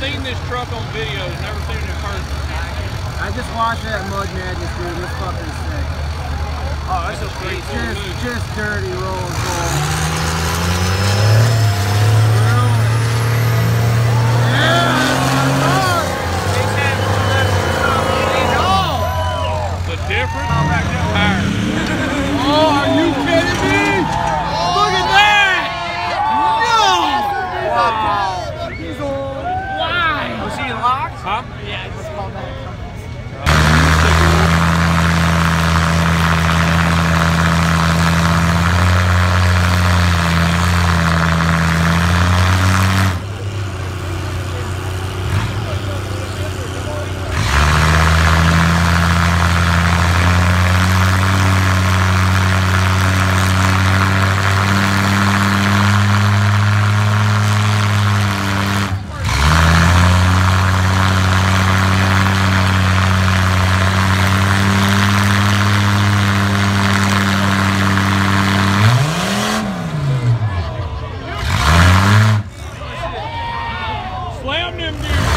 seen this truck on videos, never seen it in person. I just watched that Mud Madness, dude. It's fucking sick. Oh, that's a pretty cool dude. Just dirty rolling ball. Huh? Yeah, I just called that a Cummins. Slam them, dude.